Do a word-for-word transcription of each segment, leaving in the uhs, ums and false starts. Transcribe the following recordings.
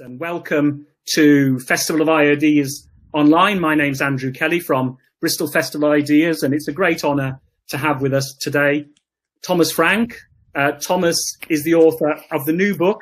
And welcome to Festival of Ideas Online. My name's Andrew Kelly from Bristol Festival of Ideas, and it's a great honour to have with us today Thomas Frank. Uh, Thomas is the author of the new book,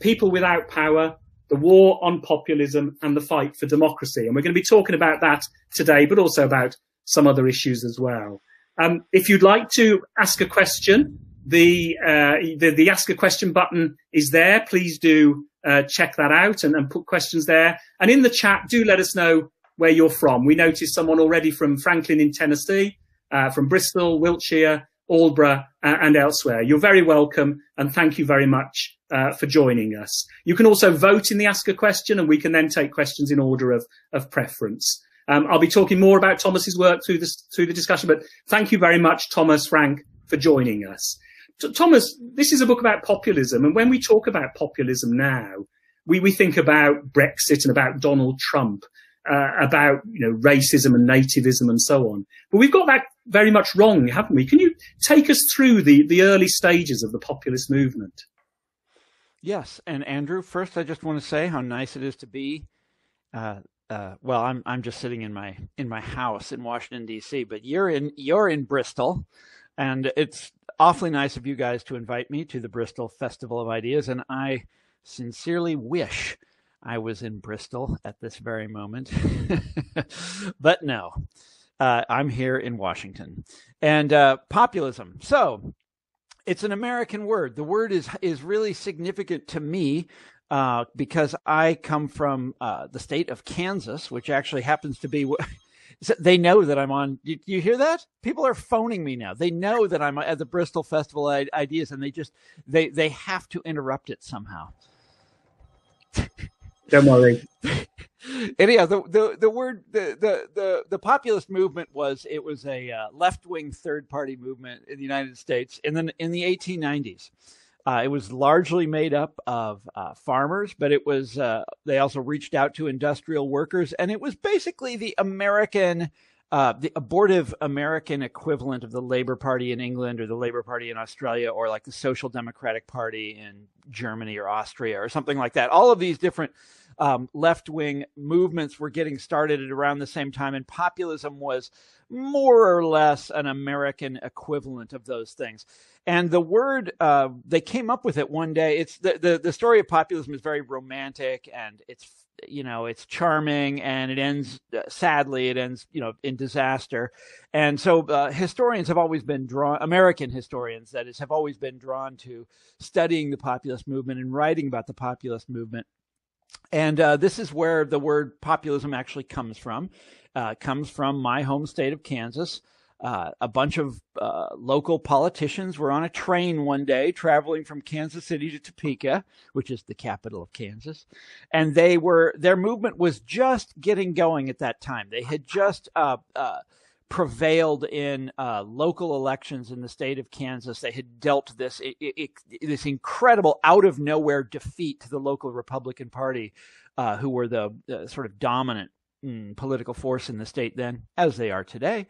People Without Power, The War on Populism and the Fight for Democracy. And we're going to be talking about that today, but also about some other issues as well. Um, if you'd like to ask a question, the, uh, the, the Ask a Question button is there. Please do Uh, check that out and, and put questions there. And in the chat, do let us know where you're from. We noticed someone already from Franklin in Tennessee, uh, from Bristol, Wiltshire, Alborough, uh, and elsewhere. You're very welcome, and thank you very much uh, for joining us. You can also vote in the Ask a Question, and we can then take questions in order of, of preference. Um, I'll be talking more about Thomas's work through, this, through the discussion, but thank you very much, Thomas Frank, for joining us. Thomas, this is a book about populism, and when we talk about populism now, we, we think about Brexit and about Donald Trump, uh, about you know racism and nativism and so on. But we've got that very much wrong, haven't we? Can you take us through the, the early stages of the populist movement? Yes, and Andrew, first I just want to say how nice it is to be. Uh, uh, well, I'm I'm just sitting in my in my house in Washington D C, but you're in you're in Bristol, and it's awfully nice of you guys to invite me to the Bristol Festival of Ideas, and I sincerely wish I was in Bristol at this very moment, but no, uh, I'm here in Washington. And uh, populism. So it's an American word. The word is, is really significant to me uh, because I come from uh, the state of Kansas, which actually happens to be... So they know that I'm on. You, you hear that? People are phoning me now. They know that I'm at the Bristol Festival of Ideas, and they just they they have to interrupt it somehow. Don't worry. Anyhow, the the the word the the the, the populist movement was it was a uh, left wing third party movement in the United States, and then in the eighteen nineties. Uh, it was largely made up of uh, farmers, but it was uh, they also reached out to industrial workers. And it was basically the American, uh, the abortive American equivalent of the Labour Party in England or the Labour Party in Australia or like the Social Democratic Party in Germany or Austria or something like that. All of these different um, left-wing movements were getting started at around the same time. And populism was more or less an American equivalent of those things. And the word, uh, they came up with it one day. It's the, the, the story of populism is very romantic, and it's, you know, it's charming, and it ends, uh, sadly, it ends, you know, in disaster. And so uh, historians have always been drawn, American historians, that is, have always been drawn to studying the populist movement and writing about the populist movement. And uh, this is where the word populism actually comes from. Uh, comes from my home state of Kansas. Uh, a bunch of uh, local politicians were on a train one day traveling from Kansas City to Topeka, which is the capital of Kansas. And they were their movement was just getting going at that time. They had just uh, uh, prevailed in uh, local elections in the state of Kansas. They had dealt this, it, it, this incredible out-of-nowhere defeat to the local Republican Party, uh, who were the uh, sort of dominant political force in the state then, as they are today.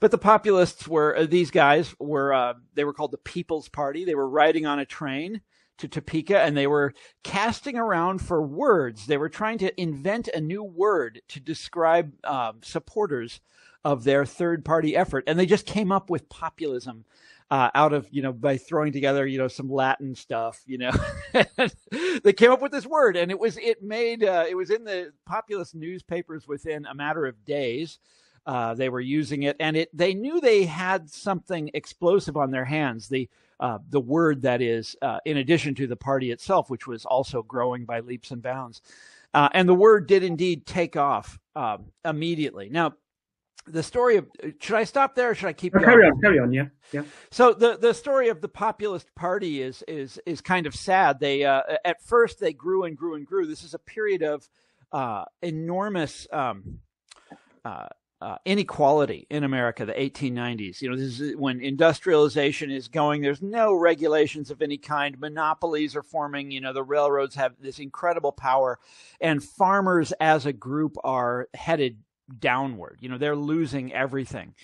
But the populists were, these guys were, uh, they were called the People's Party. They were riding on a train to Topeka, and they were casting around for words. They were trying to invent a new word to describe uh, supporters of their third party effort. And they just came up with populism uh, out of, you know, by throwing together, you know, some Latin stuff, you know, they came up with this word, and it was, it made, uh, it was in the populist newspapers within a matter of days. Uh, they were using it, and it, they knew they had something explosive on their hands. The, uh, the word that is, uh, in addition to the party itself, which was also growing by leaps and bounds. Uh, and the word did indeed take off, um, immediately. Now, the story of should I stop there or should I keep going? Carry on, carry on, yeah. Yeah. So the, the story of the populist party is is is kind of sad. They uh, at first they grew and grew and grew. This is a period of uh, enormous um, uh, uh, inequality in America, the eighteen nineties. You know, this is when industrialization is going. There's no regulations of any kind. Monopolies are forming. You know, the railroads have this incredible power, and farmers as a group are headed downward. You know, they're losing everything.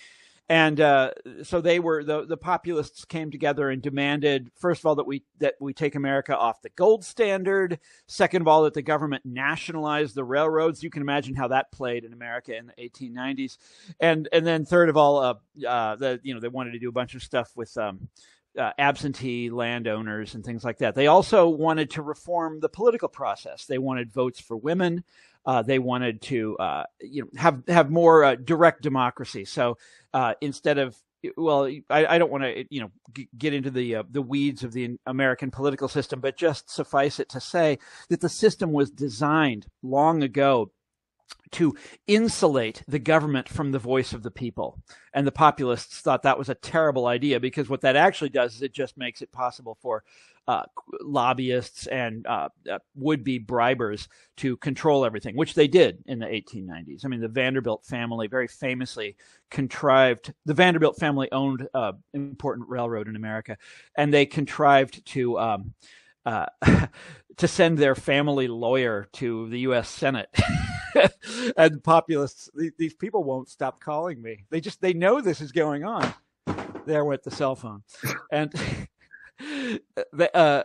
And uh, so they were the, the populists came together and demanded, first of all, that we that we take America off the gold standard. Second of all, that the government nationalize the railroads. You can imagine how that played in America in the eighteen nineties. And and then third of all, uh, uh, the, you know, they wanted to do a bunch of stuff with um, uh, absentee landowners and things like that. They also wanted to reform the political process. They wanted votes for women. Uh, they wanted to, uh, you know, have have more uh, direct democracy. So uh, instead of, well, I, I don't want to, you know, g get into the uh, the weeds of the American political system, but just suffice it to say that the system was designed long ago to insulate the government from the voice of the people. And the populists thought that was a terrible idea, because what that actually does is it just makes it possible for uh, lobbyists and uh, uh, would-be bribers to control everything, which they did in the eighteen nineties. I mean, the Vanderbilt family very famously contrived – the Vanderbilt family owned uh, an important railroad in America, and they contrived to um, uh, to send their family lawyer to the U S Senate. And populists, these people won't stop calling me. They just, they know this is going on. There went the cell phone. And they, uh,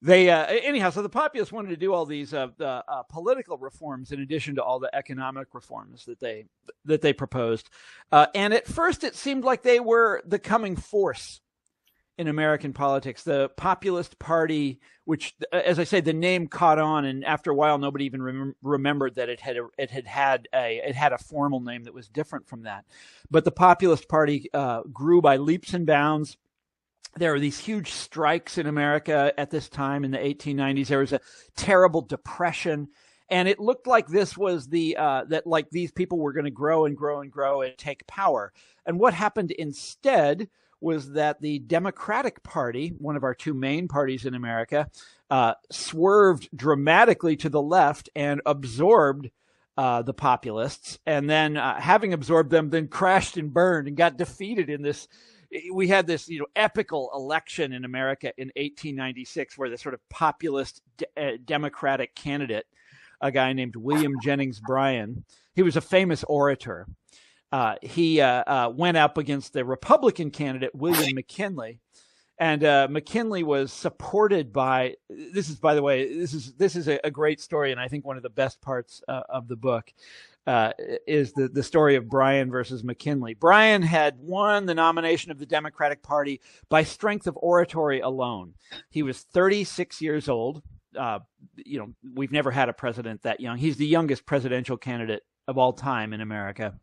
they uh, anyhow, so the populists wanted to do all these uh, the, uh, political reforms in addition to all the economic reforms that they, that they proposed. Uh, and at first it seemed like they were the coming force in American politics. The populist party, which, as I say, the name caught on, and after a while, nobody even rem remembered that it had a, it had had a it had a formal name that was different from that. But the populist party uh, grew by leaps and bounds. There were these huge strikes in America at this time in the eighteen nineties. There was a terrible depression. And it looked like this was the uh, that like these people were going to grow and grow and grow and take power. And what happened instead was that the Democratic Party, one of our two main parties in America, uh, swerved dramatically to the left and absorbed uh, the populists. And then uh, having absorbed them, then crashed and burned and got defeated in this. We had this, you know, epical election in America in eighteen ninety-six, where the sort of populist de uh, Democratic candidate, a guy named William Jennings Bryan, he was a famous orator. Uh, he uh, uh, went up against the Republican candidate, William McKinley, and uh, McKinley was supported by – this is, by the way, this is this is a, a great story, and I think one of the best parts uh, of the book uh, is the, the story of Bryan versus McKinley. Bryan had won the nomination of the Democratic Party by strength of oratory alone. He was thirty-six years old. Uh, you know, we've never had a president that young. He's the youngest presidential candidate of all time in America.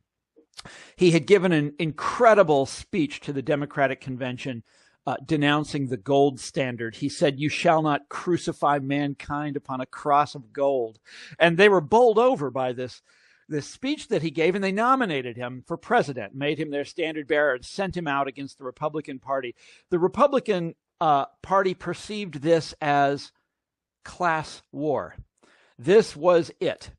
He had given an incredible speech to the Democratic Convention uh, denouncing the gold standard. He said, "You shall not crucify mankind upon a cross of gold." And they were bowled over by this, this speech that he gave, and they nominated him for president, made him their standard bearer, and sent him out against the Republican Party. The Republican uh, Party perceived this as class war. This was it.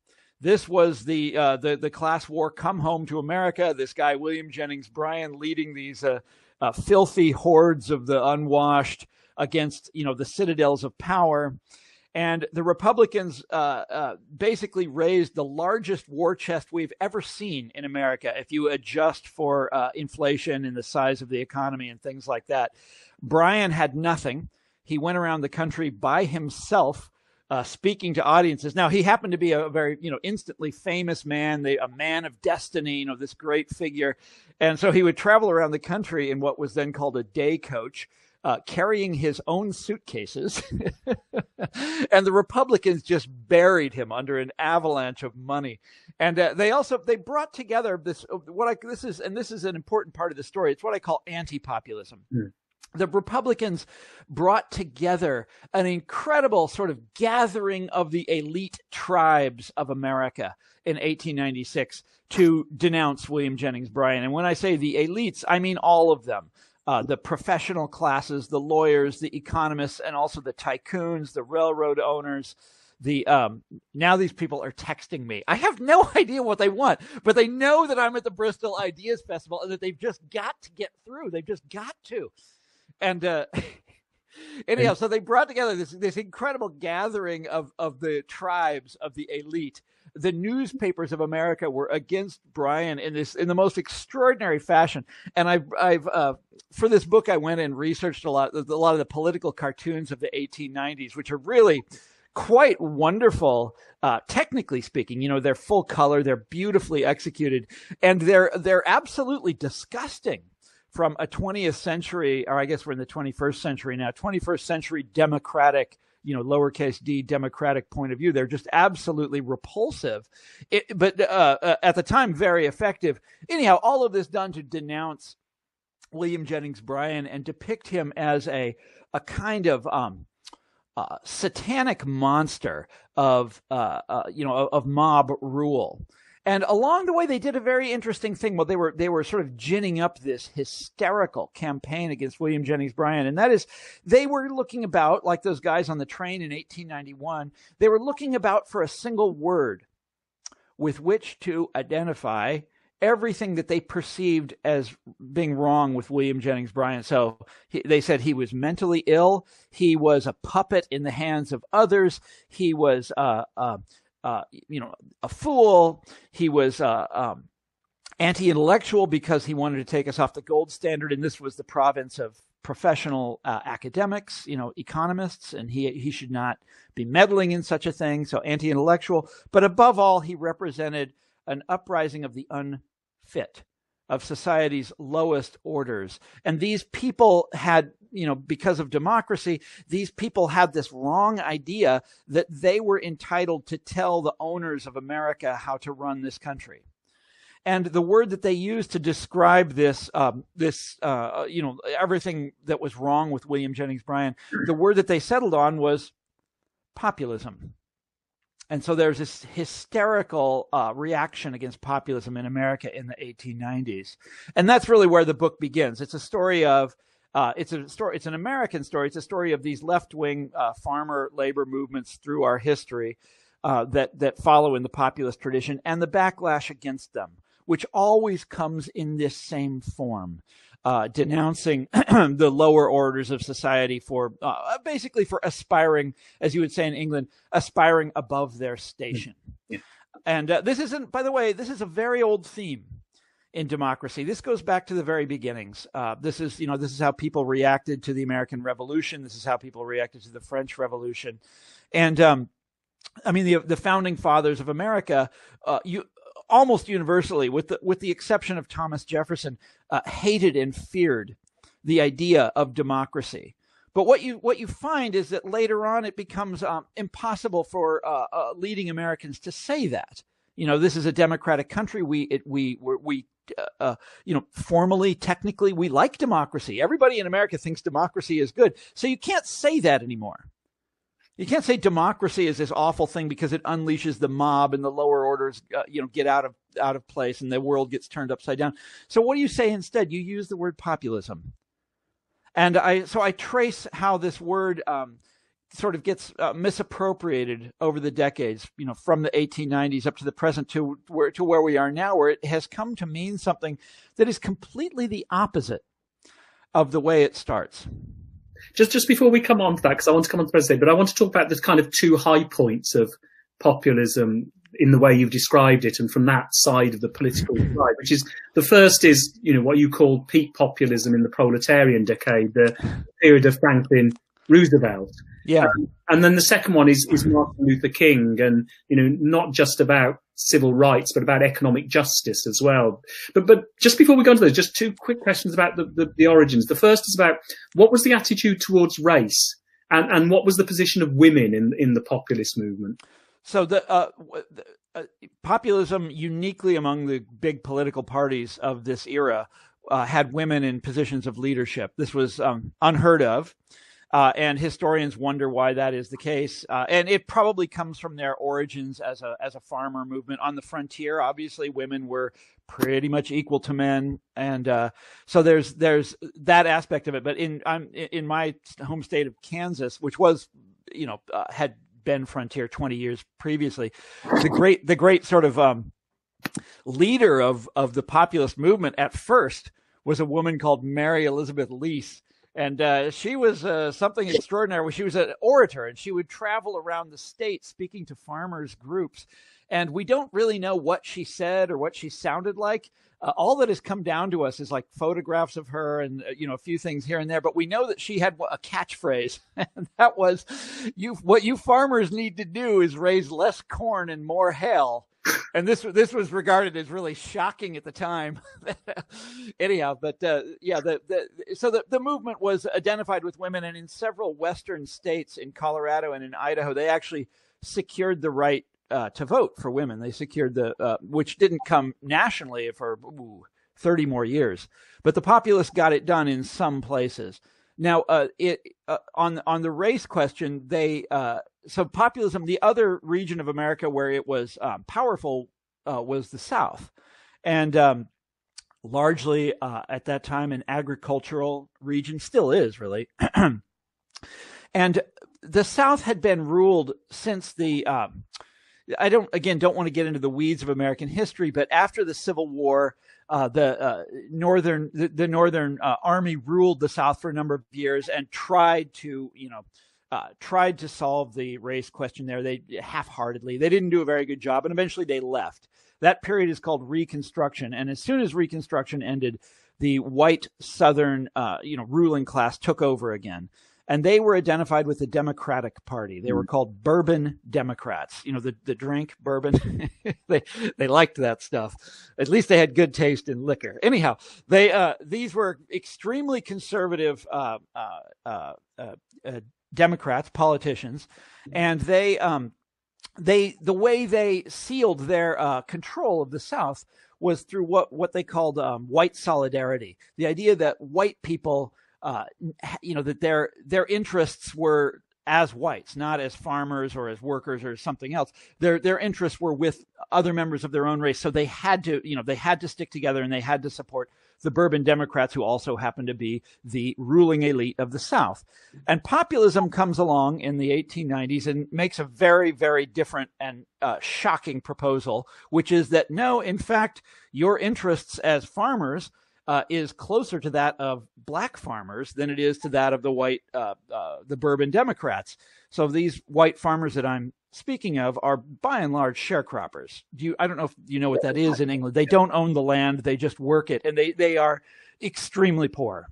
This was the, uh, the the class war come home to America. This guy, William Jennings Bryan, leading these uh, uh, filthy hordes of the unwashed against, you know, the citadels of power. And the Republicans uh, uh, basically raised the largest war chest we've ever seen in America. If you adjust for uh, inflation and the size of the economy and things like that, Bryan had nothing. He went around the country by himself, Uh, speaking to audiences. Now, he happened to be a very, you know, instantly famous man, the, a man of destiny, you know, this great figure. And so he would travel around the country in what was then called a day coach, uh, carrying his own suitcases. And the Republicans just buried him under an avalanche of money. And uh, they also, they brought together this, what I, this is, and this is an important part of the story. It's what I call anti-populism. Mm. The Republicans brought together an incredible sort of gathering of the elite tribes of America in eighteen ninety-six to denounce William Jennings Bryan. And when I say the elites, I mean all of them. Uh, the professional classes, the lawyers, the economists, and also the tycoons, the railroad owners. The um, now these people are texting me. I have no idea what they want, but they know that I'm at the Bristol Ideas Festival and that they've just got to get through. They've just got to. And uh, anyhow, so they brought together this this incredible gathering of of the tribes of the elite the newspapers of America were against Bryan in this in the most extraordinary fashion. And I've, I've uh, for this book, I went and researched a lot, a lot of the political cartoons of the eighteen nineties, which are really quite wonderful, uh, technically speaking. You know, they're full color, they're beautifully executed, and they're they're absolutely disgusting from a twentieth century, or I guess we're in the twenty-first century now, twenty-first century democratic, you know, lowercase d democratic point of view. They're just absolutely repulsive, it, but uh, uh, at the time, very effective. Anyhow, all of this done to denounce William Jennings Bryan and depict him as a, a kind of um, uh, satanic monster of, uh, uh, you know, of, of mob rule. And along the way, they did a very interesting thing. Well, they were they were sort of ginning up this hysterical campaign against William Jennings Bryan, and that is, they were looking about, like those guys on the train in eighteen ninety-one, they were looking about for a single word with which to identify everything that they perceived as being wrong with William Jennings Bryan. So he, they said he was mentally ill, he was a puppet in the hands of others, he was uh, uh, Uh, you know, a fool. He was uh, um, anti-intellectual because he wanted to take us off the gold standard, and this was the province of professional uh, academics, you know, economists, and he he should not be meddling in such a thing. So anti-intellectual, but above all, he represented an uprising of the unfit, of society's lowest orders. And these people had, you know, because of democracy, these people had this wrong idea that they were entitled to tell the owners of America how to run this country. And the word that they used to describe this, um, this, uh, you know, everything that was wrong with William Jennings Bryan, the word that they settled on was populism. And so there's this hysterical uh, reaction against populism in America in the eighteen nineties. And that's really where the book begins. It's a story of uh, it's a story. It's an American story. It's a story of these left wing uh, farmer labor movements through our history uh, that that follow in the populist tradition, and the backlash against them, which always comes in this same form, uh, denouncing the lower orders of society for uh, basically for aspiring, as you would say in England, aspiring above their station. Yeah. And uh, this isn't, by the way, this is a very old theme in democracy. This goes back to the very beginnings. Uh, this is, you know, this is how people reacted to the American Revolution. This is how people reacted to the French Revolution. And um, I mean, the, the founding fathers of America, uh, you. almost universally, with the, with the exception of Thomas Jefferson, uh, hated and feared the idea of democracy. But what you what you find is that later on it becomes um, impossible for uh, uh, leading Americans to say that. You know, this is a democratic country. We it, we we, we uh, uh, you know, formally, technically, we like democracy. Everybody in America thinks democracy is good. So you can't say that anymore. You can't say democracy is this awful thing because it unleashes the mob and the lower orders, uh, you know, get out of out of place and the world gets turned upside down. So what do you say instead? You use the word populism. And I so I trace how this word um, sort of gets uh, misappropriated over the decades, you know, from the eighteen nineties up to the present to where to where we are now, where it has come to mean something that is completely the opposite of the way it starts. Just just before we come on to that, because I want to come on to President, but I want to talk about the kind of two high points of populism in the way you've described it, and from that side of the political divide, which is the first is, you know, what you call peak populism in the proletarian decade, the period of Franklin Roosevelt. Yeah. Um, and then the second one is, is Martin Luther King, and, you know, not just about civil rights, but about economic justice as well. But but just before we go into those, just two quick questions about the, the, the origins. The first is about what was the attitude towards race, and, and what was the position of women in, in the populist movement? So the, uh, the uh, populism, uniquely among the big political parties of this era, uh, had women in positions of leadership. This was um, unheard of. Uh, and historians wonder why that is the case. Uh, and it probably comes from their origins as a as a farmer movement on the frontier. Obviously, women were pretty much equal to men. And uh, so there's there's that aspect of it. But in I'm in my home state of Kansas, which was, you know, uh, had been frontier twenty years previously, the great the great sort of um, leader of of the populist movement at first was a woman called Mary Elizabeth Lease. And uh, she was uh, something extraordinary. She was an orator, and she would travel around the state speaking to farmers' groups And we don't really know what she said or what she sounded like. Uh, all that has come down to us is like photographs of her and, you know, a few things here and there. But we know that she had a catchphrase, and that was, "You, what you farmers need to do is raise less corn and more hail." And this, this was regarded as really shocking at the time. Anyhow, but uh, yeah, the, the, so the, the movement was identified with women, and in several Western states, in Colorado and in Idaho, they actually secured the right uh, to vote for women. They secured the, uh, which didn't come nationally for ooh, thirty more years, but the populists got it done in some places. Now, uh, it uh, on on the race question, they uh, so populism. The other region of America where it was um, powerful uh, was the South, and um, largely uh, at that time an agricultural region, still is really. And the South had been ruled since the um, I don't again don't want to get into the weeds of American history, but after the Civil War. Uh, the uh, northern the, the northern uh, army ruled the South for a number of years and tried to you know uh, tried to solve the race question there. They half-heartedly they didn't do a very good job, and eventually they left. That period is called Reconstruction, and as soon as Reconstruction ended, the white Southern uh, you know ruling class took over again, and they were identified with the Democratic Party. They were called Bourbon Democrats. You know, the, the drink, bourbon. they they liked that stuff. At least they had good taste in liquor. Anyhow, they uh, these were extremely conservative uh, uh, uh, uh, uh, Democrats, politicians, and they um, they the way they sealed their uh, control of the South was through what what they called um, white solidarity. The idea that white people Uh, you know, that their their interests were as whites, not as farmers or as workers or something else. Their their interests were with other members of their own race. So they had to, you know, they had to stick together, and they had to support the Bourbon Democrats, who also happened to be the ruling elite of the South. And populism comes along in the eighteen nineties and makes a very, very different and uh, shocking proposal, which is that, no, in fact, your interests as farmers Uh, is closer to that of black farmers than it is to that of the white, uh, uh, the Bourbon Democrats. So these white farmers that I'm speaking of are by and large sharecroppers. Do you, I don't know if you know what that is in England. They don't own the land. They just work it, and they, they are extremely poor.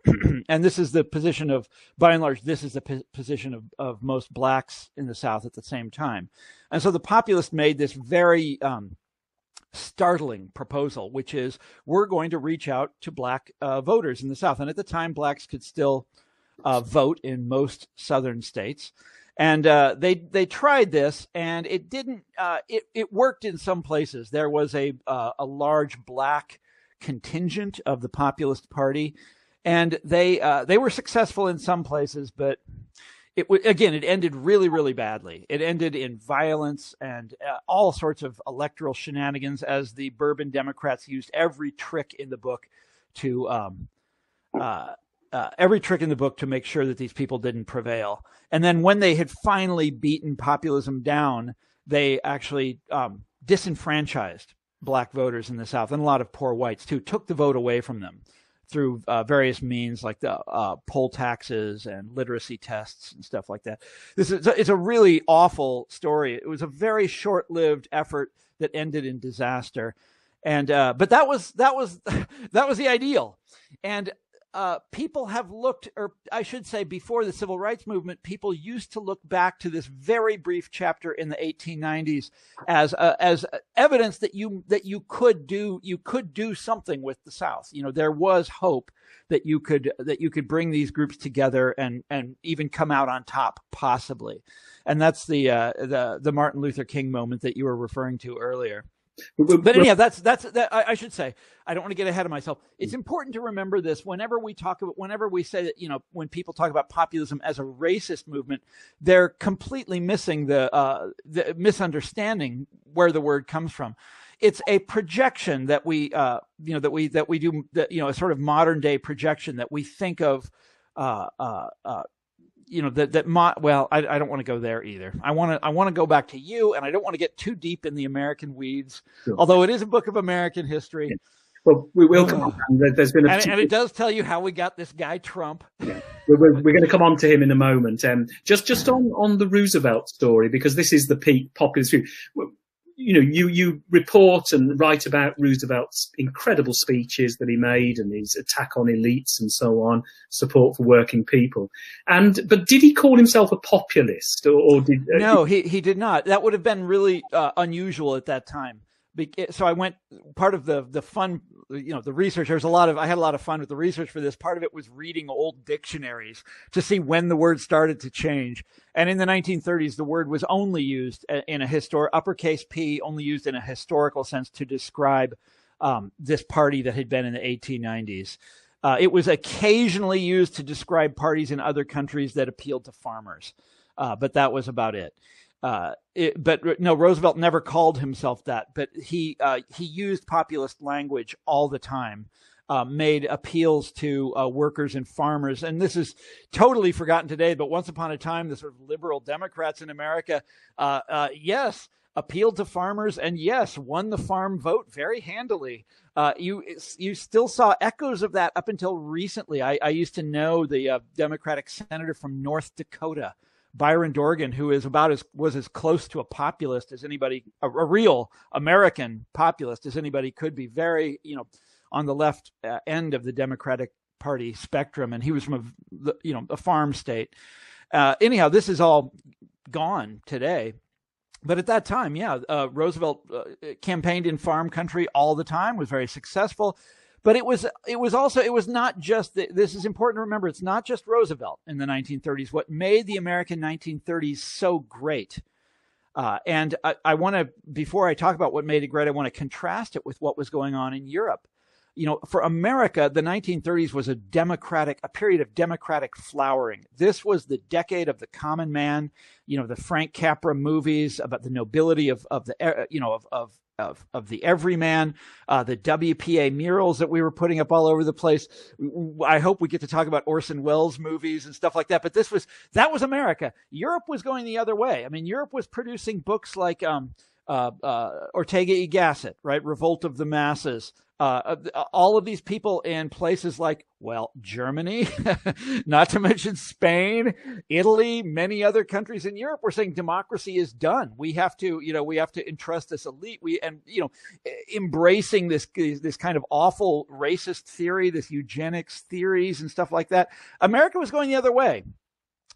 And this is the position of, by and large, this is the p position of, of most blacks in the South at the same time. And so the populists made this very um, startling proposal, which is, we're going to reach out to black uh, voters in the South. And at the time, blacks could still uh, vote in most Southern states. And uh, they they tried this, and it didn't uh, it, it worked in some places. There was a uh, a large black contingent of the Populist Party, and they uh, they were successful in some places. But it again, it ended really, really badly. It ended in violence and uh, all sorts of electoral shenanigans, as the Bourbon Democrats used every trick in the book to um, uh, uh, every trick in the book to make sure that these people didn't prevail. And then when they had finally beaten populism down, they actually um, disenfranchised black voters in the South, and a lot of poor whites too, took the vote away from them through uh, various means like the uh, poll taxes and literacy tests and stuff like that. This is a, it's a really awful story. It was a very short-lived effort that ended in disaster, and uh, but that was that was that was the ideal. And uh, people have looked, or I should say, before the Civil Rights Movement, people used to look back to this very brief chapter in the eighteen nineties as uh, as evidence that you that you could do you could do something with the South. You know, there was hope that you could that you could bring these groups together and and even come out on top, possibly. And that's the uh, the the Martin Luther King moment that you were referring to earlier. But anyhow, that's that's that, I should say, I don't want to get ahead of myself. It's important to remember this whenever we talk about, whenever we say that, you know, when people talk about populism as a racist movement, they're completely missing the uh, the misunderstanding where the word comes from. It's a projection that we, uh, you know, that we that we do, that, you know, a sort of modern day projection that we think of. Uh, uh, uh, You know that that mo well, I, I don't want to go there either. I want to I want to go back to you, and I don't want to get too deep in the American weeds. Sure. Although it is a book of American history. Yeah. Well, we will come on. There's been a and, and it does tell you how we got this guy Trump. Yeah. We're, we're, we're going to come on to him in a moment. Um, just just on on the Roosevelt story, because this is the peak populist view. you know, you, you report and write about Roosevelt's incredible speeches that he made and his attack on elites and so on, support for working people. And but did he call himself a populist, or, or did uh, no? He he did not. That would have been really uh, unusual at that time. So I went, part of the the fun, you know, the research, there's a lot of, I had a lot of fun with the research for this. Part of it was reading old dictionaries to see when the word started to change. And in the nineteen thirties, the word was only used in a historic, uppercase P, only used in a historical sense to describe um, this party that had been in the eighteen nineties. Uh, it was occasionally used to describe parties in other countries that appealed to farmers. Uh, but that was about it. Uh, it, but no, Roosevelt never called himself that, but he uh, he used populist language all the time, uh, made appeals to uh, workers and farmers. And this is totally forgotten today. But once upon a time, the sort of liberal Democrats in America, uh, uh, yes, appealed to farmers and, yes, won the farm vote very handily. Uh, you you still saw echoes of that up until recently. I, I used to know the uh, Democratic senator from North Dakota, Byron Dorgan, who is about as was as close to a populist as anybody, a, a real American populist as anybody could be. Very, you know, on the left uh, end of the Democratic Party spectrum, and he was from a, you know, a farm state. Uh, anyhow, this is all gone today, but at that time, yeah, uh, Roosevelt uh, campaigned in farm country all the time, was very successful. But it was it was also it was not just the, this is important to remember. It's not just Roosevelt in the nineteen thirties. What made the American nineteen thirties so great? Uh, and I, I want to, before I talk about what made it great, I want to contrast it with what was going on in Europe. You know, for America, the nineteen thirties was a democratic, a period of democratic flowering. This was the decade of the common man. You know, the Frank Capra movies about the nobility of of the you know of of Of, of the everyman, uh, the W P A murals that we were putting up all over the place. I hope we get to talk about Orson Welles movies and stuff like that. But this was, that was America. Europe was going the other way. I mean, Europe was producing books like um, uh, uh, Ortega y Gasset, right? Revolt of the Masses. Uh, all of these people in places like, well, Germany, not to mention Spain, Italy, many other countries in Europe were saying democracy is done. We have to, you know, we have to entrust this elite. We, and, you know, embracing this, this kind of awful racist theory, this eugenics theories and stuff like that. America was going the other way.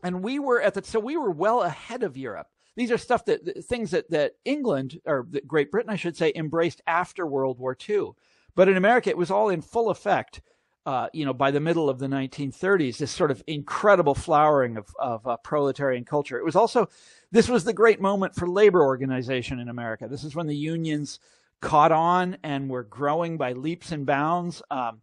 And we were at the, so we were well ahead of Europe. These are stuff that, things that, that England, or that Great Britain, I should say, embraced after World War Two. But in America, it was all in full effect, uh, you know, by the middle of the nineteen thirties, this sort of incredible flowering of, of uh, proletarian culture. It was also, this was the great moment for labor organization in America. This is when the unions caught on and were growing by leaps and bounds. Um,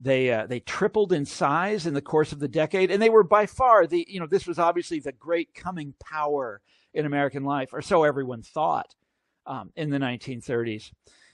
they uh, they tripled in size in the course of the decade. And they were by far the, you know, this was obviously the great coming power in American life, or so everyone thought, um, in the nineteen thirties.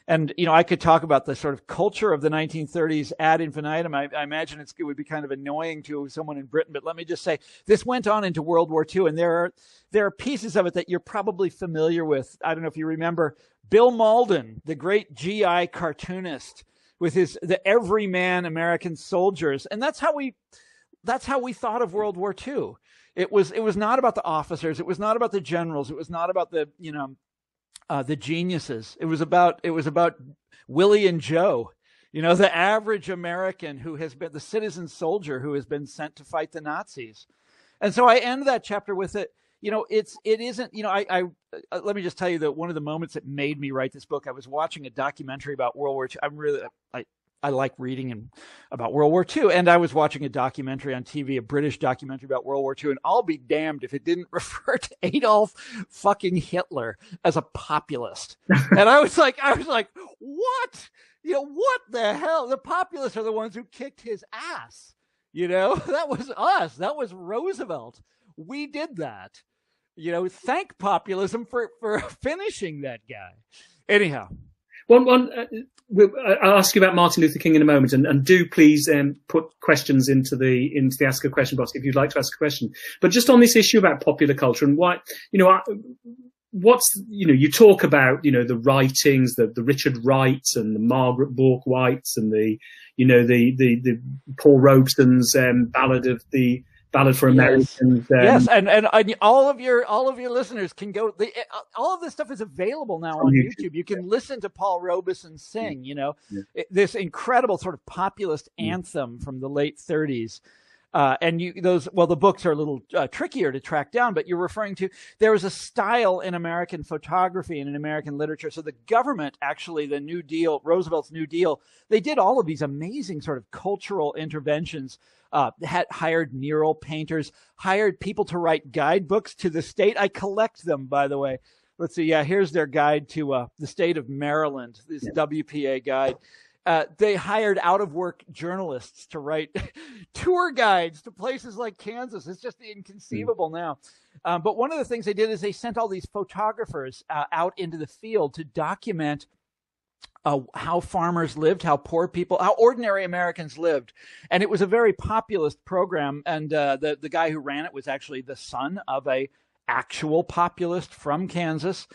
And, you know, I could talk about the sort of culture of the nineteen thirties ad infinitum. I, I imagine it's, it would be kind of annoying to someone in Britain. But let me just say this went on into World War Two. And there are there are pieces of it that you're probably familiar with. I don't know if you remember Bill Malden, the great G I cartoonist, with his the everyman American soldiers. And that's how we that's how we thought of World War Two. It was it was not about the officers. It was not about the generals. It was not about the, you know, Uh, the geniuses. It was about it was about Willie and Joe, you know, the average American who has been the citizen soldier who has been sent to fight the Nazis. And so I end that chapter with it. You know, it's it isn't. You know, I, I let me just tell you that one of the moments that made me write this book, I was watching a documentary about World War Two. I'm really I I like reading and about World War Two, and I was watching a documentary on T V, a British documentary about World War Two, and I'll be damned if it didn't refer to Adolf fucking Hitler as a populist. And I was like, I was like, what? You know, what the hell? The populists are the ones who kicked his ass. You know, that was us. That was Roosevelt. We did that. You know, thank populism for for finishing that guy. Anyhow. One, one. Uh, we'll, I'll ask you about Martin Luther King in a moment, and, and do please um, put questions into the into the ask a question box if you'd like to ask a question. But just on this issue about popular culture and why, you know, I, what's you know, you talk about you know the writings, the the Richard Wrights and the Margaret Bourke Whites and the you know the the, the Paul Robeson's um, ballad of the. Ballad for Americans. Yes, um, yes. And, and and all of your all of your listeners can go. The, all of this stuff is available now on YouTube. YouTube. You can yeah. listen to Paul Robeson sing. Yeah. You know, yeah. it, this incredible sort of populist yeah. anthem from the late thirties. Uh, and you those well, the books are a little uh, trickier to track down. But you're referring to there was a style in American photography and in American literature. So the government, actually, the New Deal, Roosevelt's New Deal, they did all of these amazing sort of cultural interventions. Uh, had hired mural painters, hired people to write guidebooks to the state. I collect them, by the way. Let's see. Yeah, here's their guide to uh, the state of Maryland. This yeah. W P A guide. Uh, they hired out-of-work journalists to write tour guides to places like Kansas. It's just inconceivable mm. now. Um, but one of the things they did is they sent all these photographers uh, out into the field to document uh, how farmers lived, how poor people, how ordinary Americans lived. And it was a very populist program. And uh, the, the guy who ran it was actually the son of a actual populist from Kansas.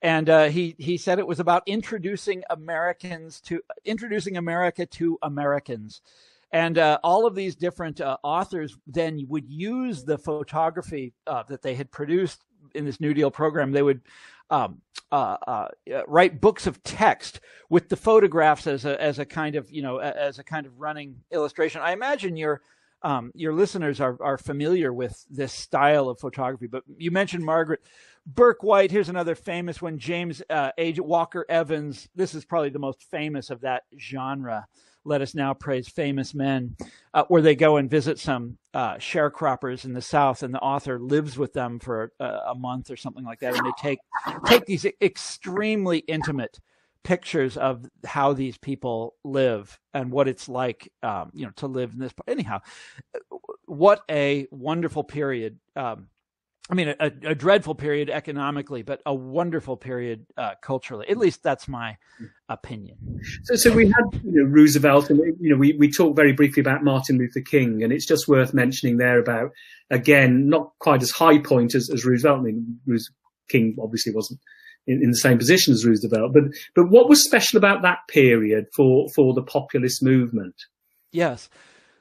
And uh, he he said it was about introducing Americans to introducing America to Americans, and uh, all of these different uh, authors then would use the photography uh, that they had produced in this New Deal program. They would um, uh, uh, write books of text with the photographs as a as a kind of you know as a kind of running illustration. I imagine your um, your listeners are are familiar with this style of photography, but you mentioned Margaret Burke White. Here's another famous one, James uh, H. Walker Evans. This is probably the most famous of that genre. Let Us Now Praise Famous Men, uh, where they go and visit some uh, sharecroppers in the South, and the author lives with them for a, a month or something like that, and they take take these extremely intimate pictures of how these people live and what it's like, um, you know, to live in this. Anyhow, what a wonderful period. Um, I mean, a, a dreadful period economically, but a wonderful period uh, culturally. At least that's my opinion. So, so we had you know, Roosevelt, and you know, we we talked very briefly about Martin Luther King, and it's just worth mentioning there about, again, not quite as high point as, as Roosevelt. I mean, King obviously wasn't in, in the same position as Roosevelt, but but what was special about that period for for the populist movement? Yes.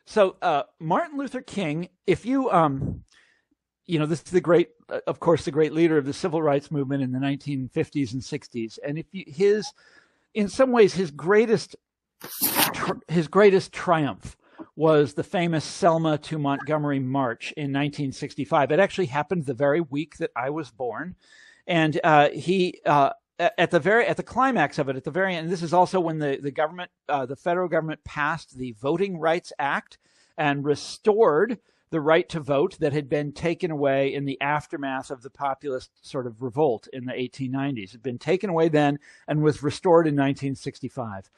So uh, Martin Luther King, if you um. You know, this is the great, of course, the great leader of the civil rights movement in the nineteen fifties and sixties. And if you, his, in some ways, his greatest, tr- his greatest triumph was the famous Selma to Montgomery march in nineteen sixty-five. It actually happened the very week that I was born, and uh, he. Uh, At the very, at the climax of it, at the very end, this is also when the the government, uh, the federal government, passed the Voting Rights Act and restored the right to vote that had been taken away in the aftermath of the populist sort of revolt in the eighteen nineties. It had been taken away then and was restored in nineteen sixty-five.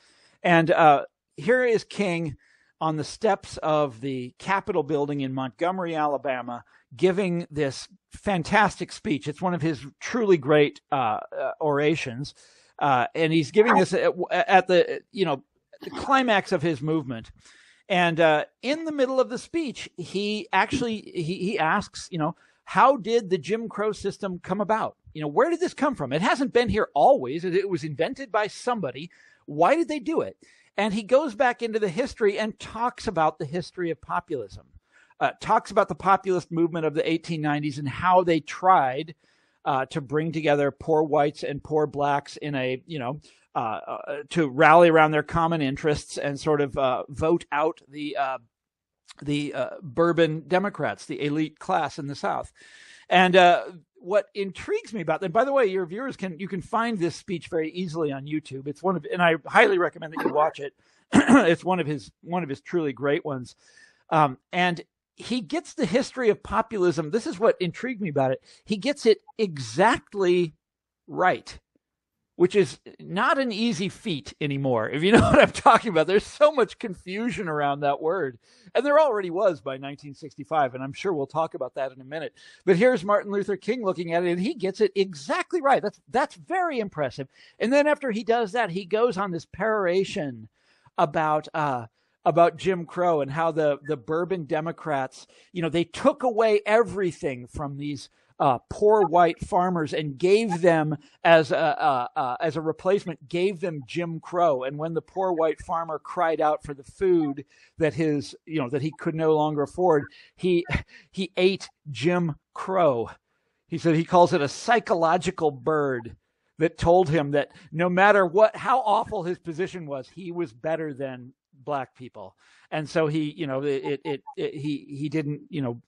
And uh, here is King on the steps of the Capitol building in Montgomery, Alabama, giving this fantastic speech. It's one of his truly great uh, uh, orations, uh, and he's giving this at, at the you know the climax of his movement. And uh, in the middle of the speech, he actually he, he asks, you know, how did the Jim Crow system come about? You know, where did this come from? It hasn't been here always. It was invented by somebody. Why did they do it? And he goes back into the history and talks about the history of populism. Uh, talks about the populist movement of the eighteen nineties and how they tried uh, to bring together poor whites and poor blacks in a, you know, uh, uh, to rally around their common interests and sort of uh, vote out the uh, the uh, Bourbon Democrats, the elite class in the South. And uh, what intrigues me about that, by the way, your viewers can you can find this speech very easily on YouTube. It's one of, and I highly recommend that you watch it. It's one of his one of his truly great ones, um, and. He gets the history of populism. This is what intrigued me about it. He gets it exactly right, which is not an easy feat anymore, if you know what I'm talking about. There's so much confusion around that word. And there already was by nineteen sixty-five, and I'm sure we'll talk about that in a minute. But here's Martin Luther King looking at it, and he gets it exactly right. That's, that's very impressive. And then after he does that, he goes on this peroration about uh, – about Jim Crow and how the, the Bourbon Democrats, you know, they took away everything from these uh, poor white farmers and gave them, as a, uh, uh, as a replacement, gave them Jim Crow. And when the poor white farmer cried out for the food that his, you know, that he could no longer afford, he, he ate Jim Crow. He said, he calls it a psychological bird that told him that no matter what, how awful his position was, he was better than black people. And so he, you know, it, it, it he, he didn't, you know,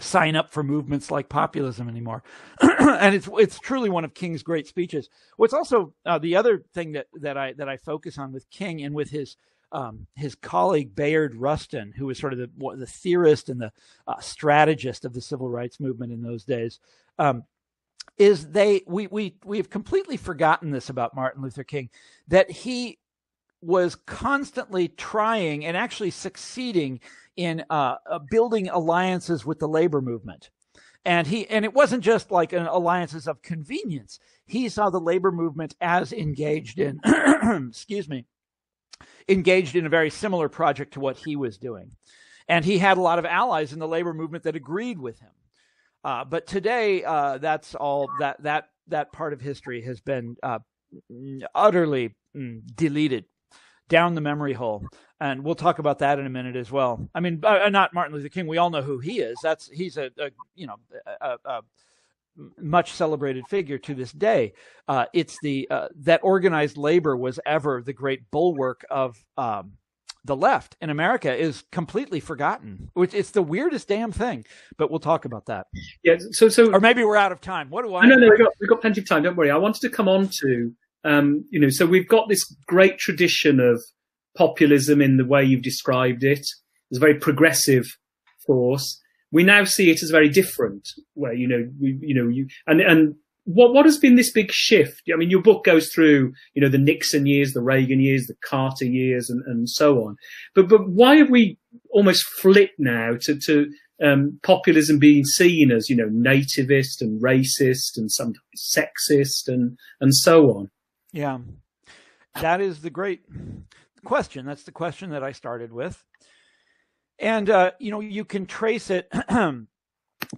sign up for movements like populism anymore. And it's, it's truly one of King's great speeches. What's also uh, the other thing that, that I, that I focus on with King and with his, Um, his colleague Bayard Rustin, who was sort of the, the theorist and the uh, strategist of the civil rights movement in those days, um, is they we we we have completely forgotten this about Martin Luther King, that he was constantly trying and actually succeeding in uh, building alliances with the labor movement. And he, and it wasn't just like an alliances of convenience. He saw the labor movement as engaged in, excuse me, engaged in a very similar project to what he was doing. And he had a lot of allies in the labor movement that agreed with him. Uh, but today, uh, that's all that, that, that part of history has been uh, utterly mm, deleted down the memory hole. And we'll talk about that in a minute as well. I mean, uh, not Martin Luther King. We all know who he is. That's, he's a, a you know, a, a much celebrated figure to this day. Uh, it's the, uh, that organized labor was ever the great bulwark of um, the left in America is completely forgotten. It's the weirdest damn thing, but we'll talk about that. Yeah. So, so, or maybe we're out of time. What do I, no, no, no, we've got, we've got plenty of time. Don't worry. I wanted to come on to, um, you know, so we've got this great tradition of populism in the way you've described it. It's a very progressive force. We now see it as very different, where, you know, we, you know, you, and, and what, what has been this big shift? I mean, your book goes through, you know, the Nixon years, the Reagan years, the Carter years, and, and so on. But, but why have we almost flipped now to, to, um, populism being seen as, you know, nativist and racist and sometimes sexist and, and so on? Yeah. That is the great question. That's the question that I started with. And, uh, you know, you can trace it,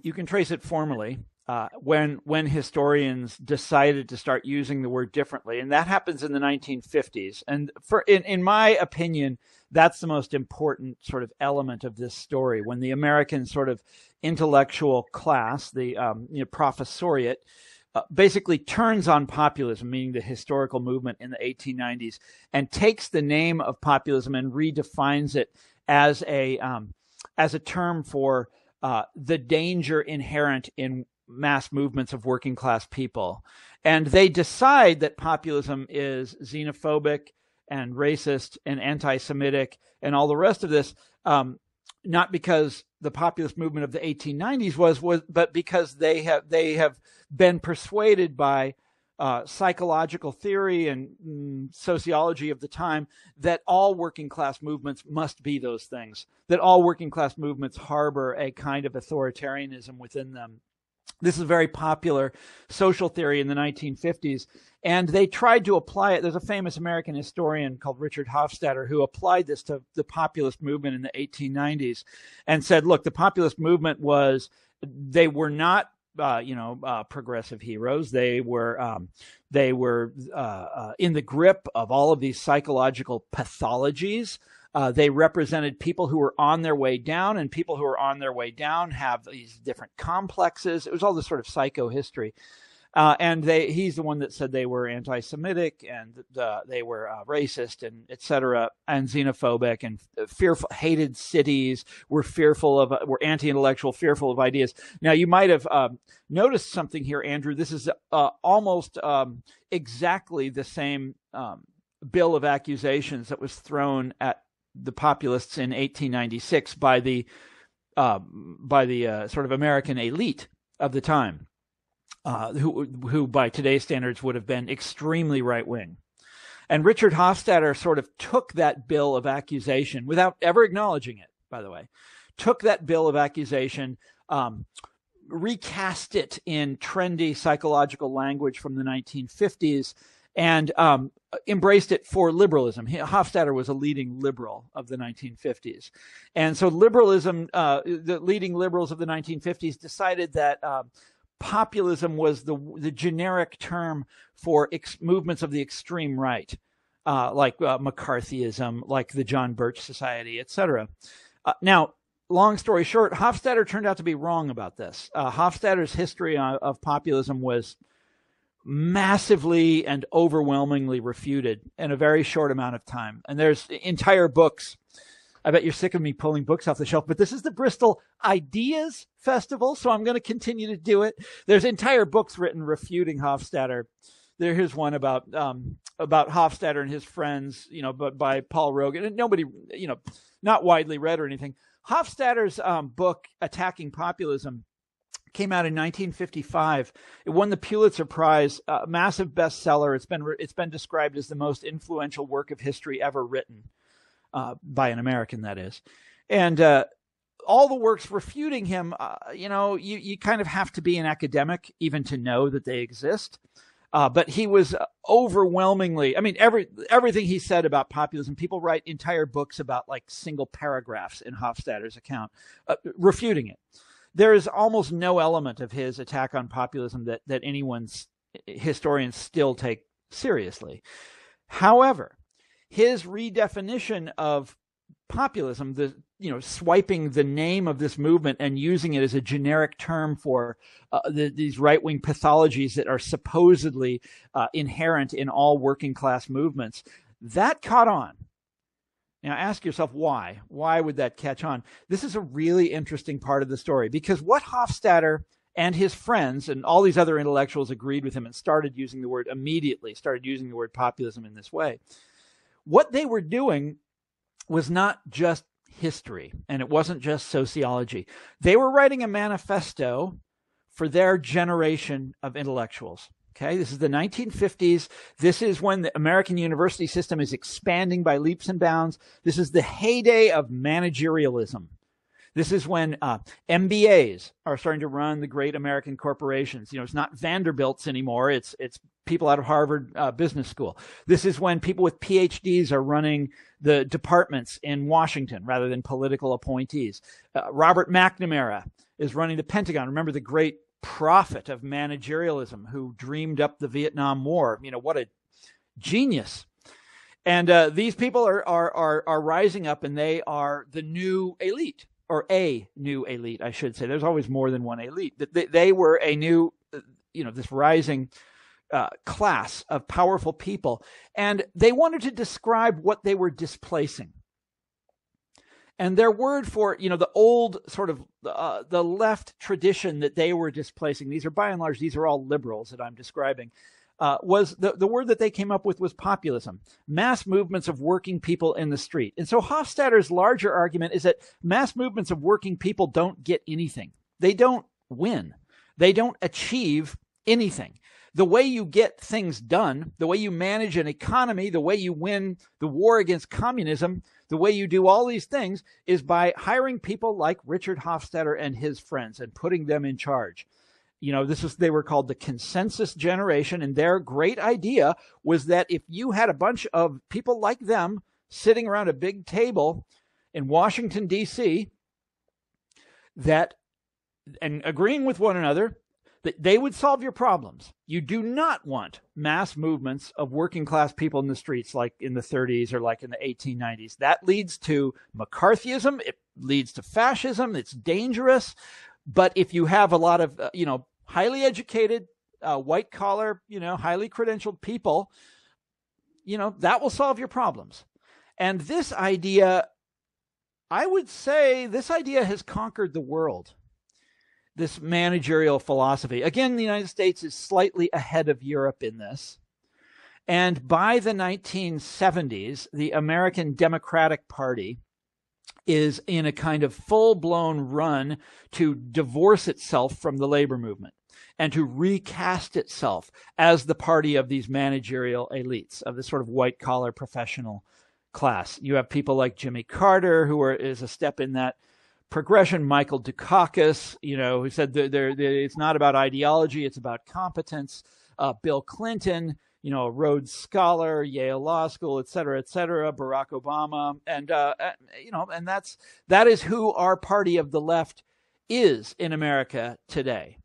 you can trace it formally uh, when when historians decided to start using the word differently. And that happens in the nineteen fifties. And for in, in my opinion, that's the most important sort of element of this story, when the American sort of intellectual class, the um, you know, professoriate, Uh, basically turns on populism, meaning the historical movement in the eighteen nineties, and takes the name of populism and redefines it as a um, as a term for uh, the danger inherent in mass movements of working class people. And they decide that populism is xenophobic and racist and anti-Semitic and all the rest of this, um, not because the populist movement of the eighteen nineties was, was, but because they have, they have been persuaded by uh, psychological theory and mm, sociology of the time that all working class movements must be those things, that all working class movements harbor a kind of authoritarianism within them. This is very popular social theory in the nineteen fifties, and they tried to apply it. There's a famous American historian called Richard Hofstadter who applied this to the populist movement in the eighteen nineties and said, look, the populist movement was, they were not, uh, you know, uh, progressive heroes. They were, um, they were uh, uh, in the grip of all of these psychological pathologies. Uh, they represented people who were on their way down, and people who are on their way down have these different complexes. It was all this sort of psychohistory. Uh, and they, he's the one that said they were anti-Semitic and uh, they were uh, racist and et cetera, and xenophobic and fearful, hated cities, were fearful of, were anti-intellectual, fearful of ideas. Now, you might have um, noticed something here, Andrew. This is uh, almost um, exactly the same um, bill of accusations that was thrown at the populists in eighteen ninety-six by the uh, by the uh, sort of American elite of the time, uh, who who by today's standards would have been extremely right wing. And Richard Hofstadter sort of took that bill of accusation without ever acknowledging it, by the way, took that bill of accusation, um, recast it in trendy psychological language from the nineteen fifties, and um, embraced it for liberalism. Hofstadter was a leading liberal of the nineteen fifties. And so liberalism, uh, the leading liberals of the nineteen fifties decided that uh, populism was the, the generic term for ex movements of the extreme right, uh, like uh, McCarthyism, like the John Birch Society, et cetera. Uh, now, long story short, Hofstadter turned out to be wrong about this. Uh, Hofstadter's history of, of populism was massively and overwhelmingly refuted in a very short amount of time. And there's entire books. I bet you're sick of me pulling books off the shelf, but this is the Bristol Ideas Festival, so I'm going to continue to do it. There's entire books written refuting Hofstadter. There, here's one about um, about Hofstadter and his friends, you know, but by Paul Rogan. And nobody, you know, not widely read or anything. Hofstadter's um, book, Attacking Populism, came out in nineteen fifty-five. It won the Pulitzer Prize, a massive bestseller. It's been it's been described as the most influential work of history ever written uh, by an American, that is. And uh, all the works refuting him, uh, you know, you you kind of have to be an academic even to know that they exist. Uh, but he was overwhelmingly, I mean, every everything he said about populism, people write entire books about like single paragraphs in Hofstadter's account, uh, refuting it. There is almost no element of his attack on populism that, that anyone's historians still take seriously. However, his redefinition of populism, the, you know, swiping the name of this movement and using it as a generic term for uh, the, these right-wing pathologies that are supposedly uh, inherent in all working-class movements, that caught on. Now ask yourself why. Why would that catch on? This is a really interesting part of the story, because what Hofstadter and his friends and all these other intellectuals agreed with him and started using the word immediately, started using the word populism in this way. What they were doing was not just history, and it wasn't just sociology. They were writing a manifesto for their generation of intellectuals. Okay, this is the nineteen fifties. This is when the American university system is expanding by leaps and bounds. This is the heyday of managerialism. This is when uh, M B As are starting to run the great American corporations. You know, it's not Vanderbilts anymore. It's it's people out of Harvard uh, Business School. This is when people with P H Ds are running the departments in Washington rather than political appointees. Uh, Robert McNamara is running the Pentagon. Remember the great prophet of managerialism who dreamed up the Vietnam War. You know, what a genius. And uh, these people are, are, are, are rising up, and they are the new elite. Or a new elite, I should say. There's always more than one elite. They, they were a new, you know, this rising uh, class of powerful people. And they wanted to describe what they were displacing. And their word for, you know, the old sort of uh, the left tradition that they were displacing, these are by and large, these are all liberals that I'm describing, uh, was the, the word that they came up with was populism, mass movements of working people in the street. And so Hofstadter's larger argument is that mass movements of working people don't get anything. They don't win. They don't achieve anything. The way you get things done, the way you manage an economy, the way you win the war against communism, the way you do all these things is by hiring people like Richard Hofstadter and his friends and putting them in charge. You know, this is, they were called the consensus generation, and their great idea was that if you had a bunch of people like them sitting around a big table in Washington, D C, that, and agreeing with one another, that they would solve your problems. You do not want mass movements of working class people in the streets like in the thirties or like in the eighteen nineties. That leads to McCarthyism. It leads to fascism. It's dangerous. But if you have a lot of, uh, you know, highly educated, uh, white collar, you know, highly credentialed people, you know, that will solve your problems. And this idea, I would say this idea has conquered the world, this managerial philosophy. Again, the United States is slightly ahead of Europe in this. And by the nineteen seventies, the American Democratic Party is in a kind of full-blown run to divorce itself from the labor movement and to recast itself as the party of these managerial elites, of this sort of white-collar professional class. You have people like Jimmy Carter, who are, is a step in that progression, Michael Dukakis, you know, who said they're, they're, it's not about ideology, it's about competence, uh, Bill Clinton, you know, Rhodes Scholar, Yale Law School, et cetera, et cetera, Barack Obama. And, uh, you know, and that's that is who our party of the left is in America today.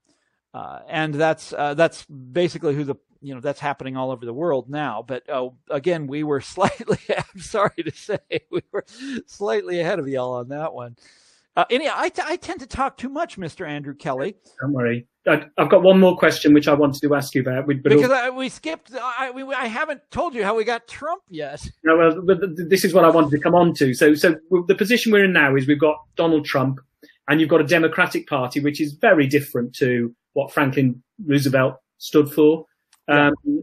Uh, and that's uh, that's basically who the, you know, that's happening all over the world now. But uh, again, we were slightly, I'm sorry to say, we were slightly ahead of y'all on that one. Uh, anyhow, I, t I tend to talk too much, Mister Andrew Kelly. Don't worry. I, I've got one more question, which I wanted to ask you about. But because I, we skipped, I, we, I haven't told you how we got Trump yet. No, well, but this is what I wanted to come on to. So, so the position we're in now is we've got Donald Trump, and you've got a Democratic Party, which is very different to what Franklin Roosevelt stood for. Um, yeah.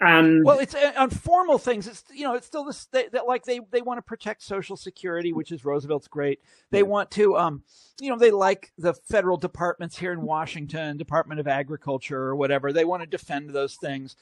And well, it's uh, on formal things. It's, you know, it's still this they, that like they, they want to protect Social Security, which is Roosevelt's great. They yeah. want to, um, you know, they like the federal departments here in Washington, Department of Agriculture or whatever. They want to defend those things.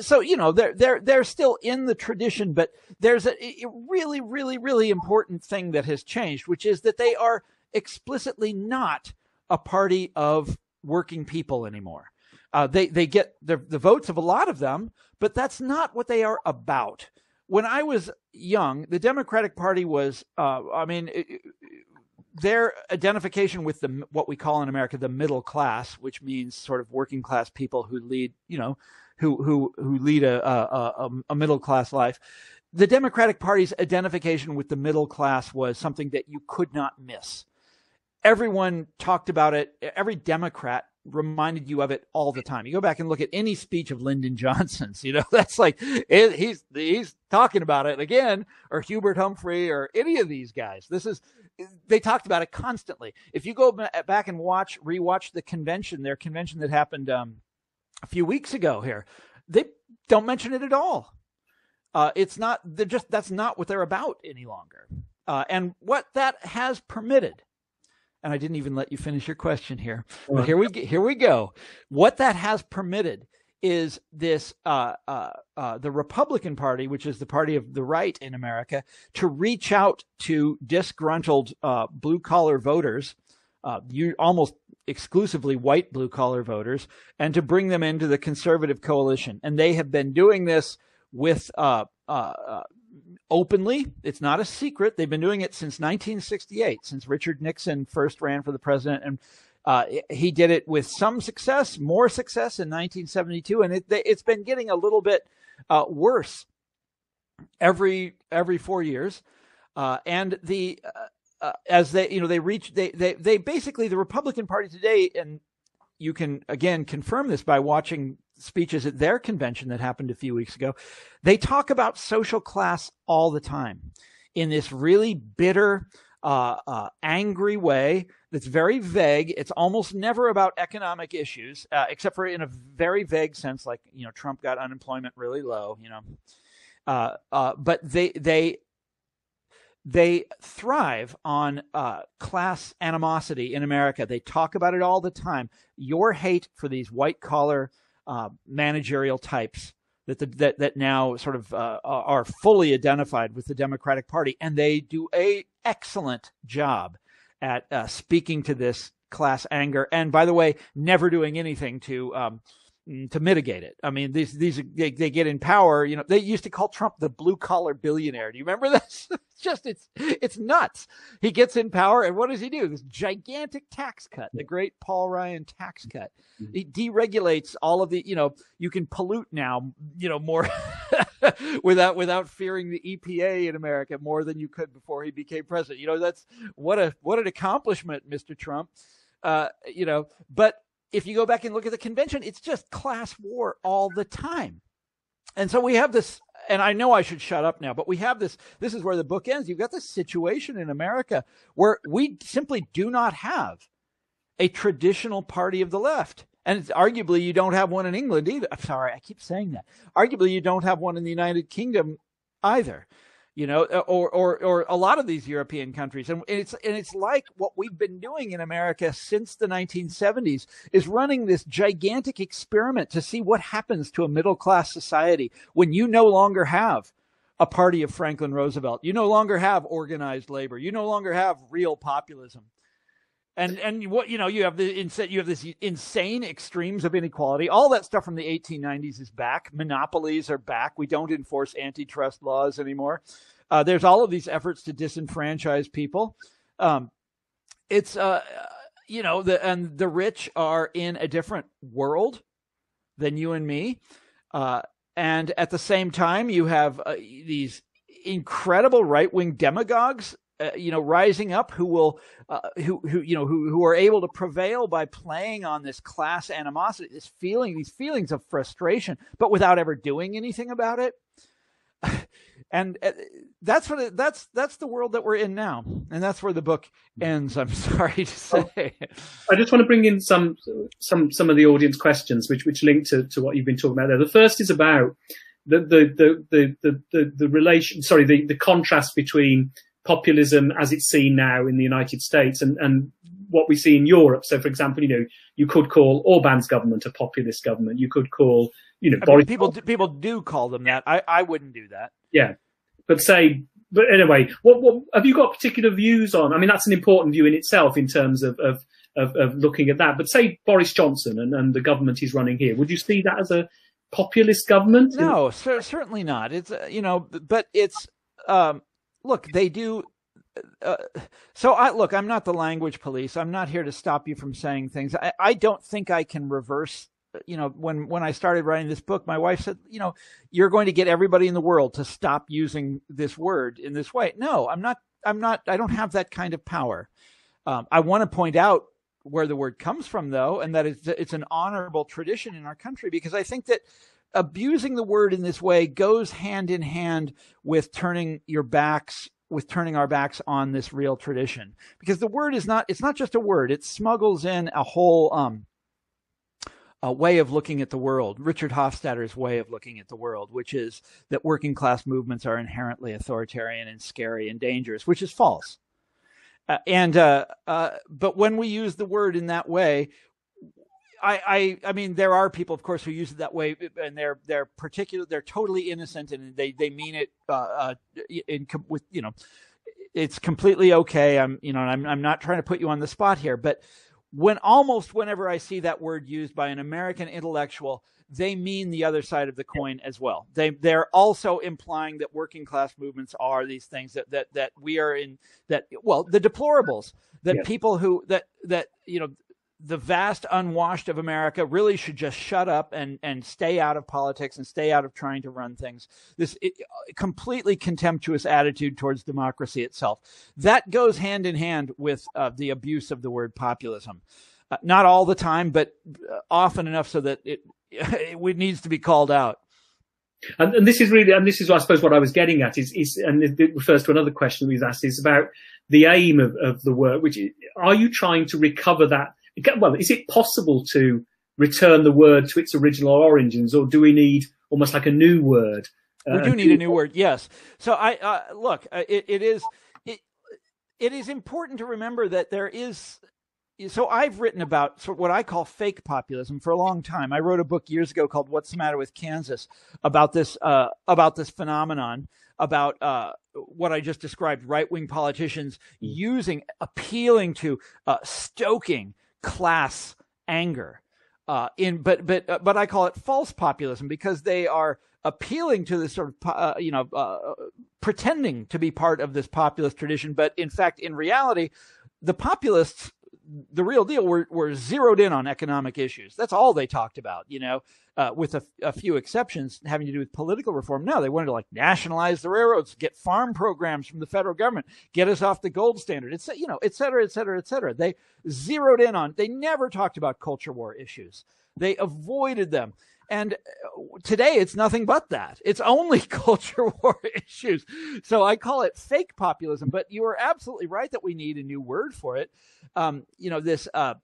So, you know, they're, they're, they're still in the tradition, but there's a, a really, really, really important thing that has changed, which is that they are explicitly not a party of working people anymore. Uh, they, they get the, the votes of a lot of them, but that's not what they are about. When I was young, the Democratic Party was, uh, I mean, it, it, their identification with the what we call in America the middle class, which means sort of working class people who lead, you know, who who who lead a a, a middle class life. The Democratic Party's identification with the middle class was something that you could not miss. Everyone talked about it. Every Democrat reminded you of it all the time. You go back and look at any speech of Lyndon Johnson's, you know, that's like, it, he's, he's talking about it again, or Hubert Humphrey or any of these guys. This is, they talked about it constantly. If you go back and watch, rewatch the convention, their convention that happened um, a few weeks ago here, they don't mention it at all. Uh, it's not, they're just, that's not what they're about any longer. Uh, and what that has permitted, and I didn't even let you finish your question here, but here we here we go. What that has permitted is this: uh, uh, uh, the Republican Party, which is the party of the right in America, to reach out to disgruntled uh, blue-collar voters, uh, you almost exclusively white blue-collar voters, and to bring them into the conservative coalition. And they have been doing this with. Uh, uh, uh, Openly, it's not a secret. They've been doing it since nineteen sixty-eight, since Richard Nixon first ran for the president, and uh, he did it with some success, more success in nineteen seventy-two, and it, it's been getting a little bit uh, worse every every four years. Uh, and the uh, uh, as they you know they reach they they they basically the Republican Party today, and you can again confirm this by watching speeches at their convention that happened a few weeks ago. They talk about social class all the time in this really bitter, uh, uh, angry way that's very vague. It's almost never about economic issues, uh, except for in a very vague sense, like, you know, Trump got unemployment really low, you know, uh, uh, but they, they, they thrive on uh, class animosity in America. They talk about it all the time. Your hate for these white collar Uh, managerial types that the, that that now sort of uh, are fully identified with the Democratic Party, and they do a excellent job at uh, speaking to this class anger. And by the way, never doing anything to um, to mitigate it. I mean, these these they, they get in power. You know, they used to call Trump the blue collar billionaire. Do you remember this? It's just it's it's nuts. He gets in power, and what does he do? This gigantic tax cut, the great Paul Ryan tax cut. He deregulates all of the, you know, you can pollute now, you know, more without without fearing the E P A in America more than you could before he became president. You know, that's what a what an accomplishment, Mister Trump. Uh, you know, but if you go back and look at the convention, it's just class war all the time. And so we have this, and I know I should shut up now, but we have this, this is where the book ends. You've got this situation in America where we simply do not have a traditional party of the left. And it's arguably you don't have one in England either. I'm sorry, I keep saying that. Arguably you don't have one in the United Kingdom either, you know, or, or, or a lot of these European countries. And it's, and it's like what we've been doing in America since the nineteen seventies is running this gigantic experiment to see what happens to a middle-class society when you no longer have a party of Franklin Roosevelt. You no longer have organized labor. You no longer have real populism. And and what you know, you have the inset you have this insane extremes of inequality. All that stuff from the eighteen nineties is back. Monopolies are back. We don't enforce antitrust laws anymore. Uh, there's all of these efforts to disenfranchise people. Um, it's uh, you know, the and the rich are in a different world than you and me, uh, and at the same time, you have uh, these incredible right-wing demagogues. Uh, you know, rising up, who will, uh, who, who, you know, who, who are able to prevail by playing on this class animosity, this feeling, these feelings of frustration, but without ever doing anything about it. And uh, that's what, it, that's, that's the world that we're in now. And that's where the book ends. I'm sorry to say. I just want to bring in some, some, some of the audience questions, which, which link to, to what you've been talking about there. The first is about the, the, the, the, the, the, the relation, sorry, the, the contrast between populism as it's seen now in the United States and, and what we see in Europe. So, for example, you know, you could call Orban's government a populist government. You could call, you know, I mean, people, do, people do call them that. I, I wouldn't do that. Yeah. But say, but anyway, what, what have you got particular views on? I mean, that's an important view in itself in terms of, of, of, of looking at that. But say Boris Johnson and, and the government he's running here, would you see that as a populist government? No, cer certainly not. It's, uh, you know, but it's, um, look, they do. Uh, so I look, I'm not the language police. I'm not here to stop you from saying things. I, I don't think I can reverse. You know, when when I started writing this book, my wife said, you know, you're going to get everybody in the world to stop using this word in this way. No, I'm not. I'm not. I don't have that kind of power. Um, I want to point out where the word comes from, though, and that it's, it's an honorable tradition in our country, because I think that abusing the word in this way goes hand in hand with turning your backs, with turning our backs on this real tradition, because the word is not, it's not just a word. It smuggles in a whole um, a way of looking at the world, Richard Hofstadter's way of looking at the world, which is that working class movements are inherently authoritarian and scary and dangerous, which is false. Uh, and uh, uh, but when we use the word in that way, I, I I mean, there are people, of course, who use it that way, and they're they're particular, they're totally innocent, and they they mean it uh, uh, in with you know, it's completely okay. I'm you know, I'm I'm not trying to put you on the spot here, but when almost whenever I see that word used by an American intellectual, they mean the other side of the coin as well. They they're also implying that working class movements are these things that that that we are in, that well the deplorables that yes. people who that that you know. The vast unwashed of America really should just shut up and, and stay out of politics and stay out of trying to run things. This it, completely contemptuous attitude towards democracy itself. That goes hand in hand with uh, the abuse of the word populism. Uh, not all the time, but often enough so that it, it needs to be called out. And, and this is really, and this is, I suppose, what I was getting at is, is, and it refers to another question we've asked, is about the aim of, of the work, which is, are you trying to recover that? Well, is it possible to return the word to its original origins, or do we need almost like a new word? Uh, we do need a new word, yes. So I uh, look, uh, it, it is it, it is important to remember that there is. So I've written about sort of what I call fake populism for a long time. I wrote a book years ago called "What's the Matter with Kansas?" about this uh, about this phenomenon, about uh, what I just described: right-wing politicians using, appealing to, uh, stoking class anger, uh, in but but uh, but I call it false populism, because they are appealing to this sort of uh, you know uh, pretending to be part of this populist tradition, but in fact, in reality, the populists, the real deal, were were zeroed in on economic issues. That's all they talked about, you know, uh, with a, a few exceptions having to do with political reform. No, they wanted to like nationalize the railroads, get farm programs from the federal government, get us off the gold standard, it's you know, et cetera, et cetera, et cetera. They zeroed in on. They never talked about culture war issues. They avoided them. And today it's nothing but that. It's only culture war issues. So I call it fake populism. But you are absolutely right that we need a new word for it. Um, you know, this uh,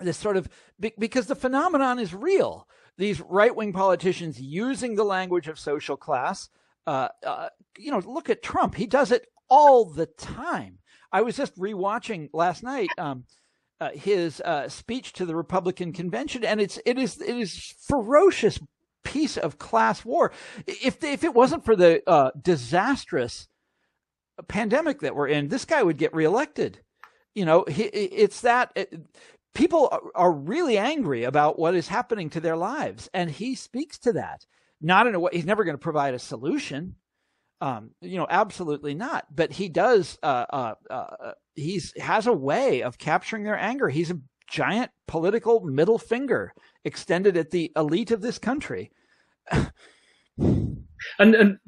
this sort of – because the phenomenon is real. These right-wing politicians using the language of social class. Uh, uh, you know, look at Trump. He does it all the time. I was just rewatching last night um, – Uh, his uh, speech to the Republican convention, and it's it is it is ferocious piece of class war. If if it wasn't for the uh, disastrous pandemic that we're in, this guy would get reelected. you know, he, it's that it, people are really angry about what is happening to their lives. And he speaks to that, not in a way, he's never going to provide a solution. Um, you know, absolutely not. But he does, uh, uh, uh, he's has a way of capturing their anger. He's a giant political middle finger extended at the elite of this country. And, and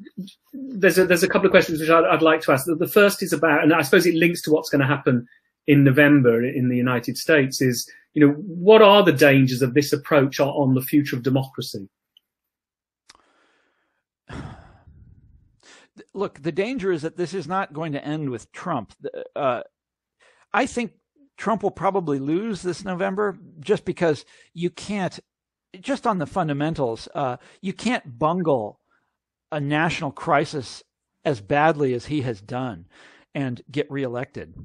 there's a, there's a couple of questions which I'd, I'd like to ask. The, the first is about, and I suppose it links to what's going to happen in November in the United States, is, you know, what are the dangers of this approach on the future of democracy? Look, the danger is that this is not going to end with Trump. Uh, I think Trump will probably lose this November, just because you can't, just on the fundamentals, uh, you can't bungle a national crisis as badly as he has done and get reelected.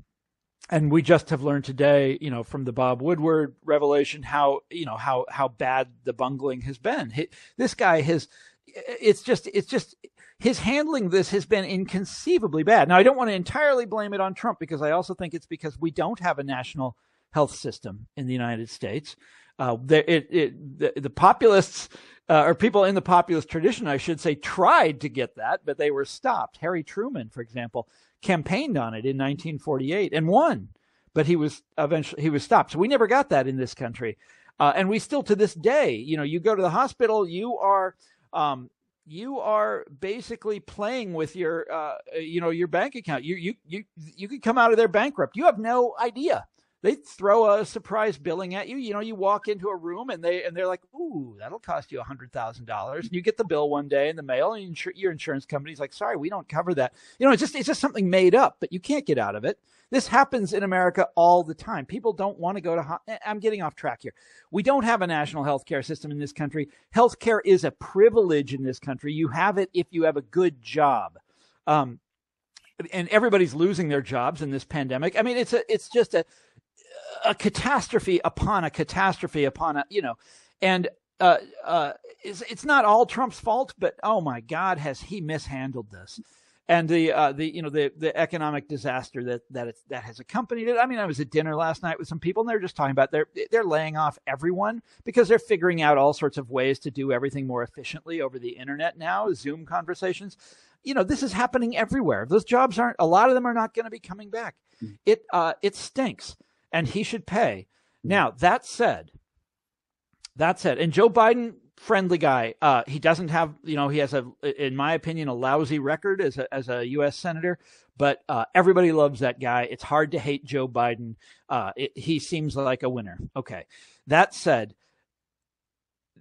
And we just have learned today, you know, from the Bob Woodward revelation, how, you know, how, how bad the bungling has been. He, this guy has, it's just, it's just, his handling this has been inconceivably bad. Now, I don't want to entirely blame it on Trump, because I also think it's because we don't have a national health system in the United States. Uh, there, it, it, the, the populists, uh, or people in the populist tradition, I should say, tried to get that, but they were stopped. Harry Truman, for example, campaigned on it in nineteen forty-eight and won, but he was eventually, he was stopped. So we never got that in this country. Uh, and we still, to this day, you know, you go to the hospital, you are, um, you are basically playing with your, uh, you know, your bank account. You, you, you, you could come out of there bankrupt. You have no idea. They throw a surprise billing at you. You know, you walk into a room and they, and they're like, ooh, that'll cost you a hundred thousand dollars. And you get the bill one day in the mail, and insur- your insurance company's like, sorry, we don't cover that. You know, it's just, it's just something made up, but you can't get out of it. This happens in America all the time. People don't want to go to, ho- I'm getting off track here. We don't have a national healthcare system in this country. Healthcare is a privilege in this country. You have it if you have a good job. Um, and everybody's losing their jobs in this pandemic. I mean, it's a, it's just a, a catastrophe upon a catastrophe upon a, you know, and uh, uh, it's, it's not all Trump's fault, but oh my God, has he mishandled this? And the uh, the you know the the economic disaster that that it's, that has accompanied it. I mean, I was at dinner last night with some people, and they're just talking about they're they're laying off everyone because they're figuring out all sorts of ways to do everything more efficiently over the internet now, Zoom conversations. You know, this is happening everywhere. Those jobs aren't, a lot of them are not going to be coming back. Mm. It uh, it stinks. And he should pay. Now, that said, that said, and Joe Biden, friendly guy, uh, he doesn't have, you know, he has a, in my opinion, a lousy record as a, as a U S senator, but uh, everybody loves that guy. It's hard to hate Joe Biden. Uh, it, he seems like a winner. Okay. That said,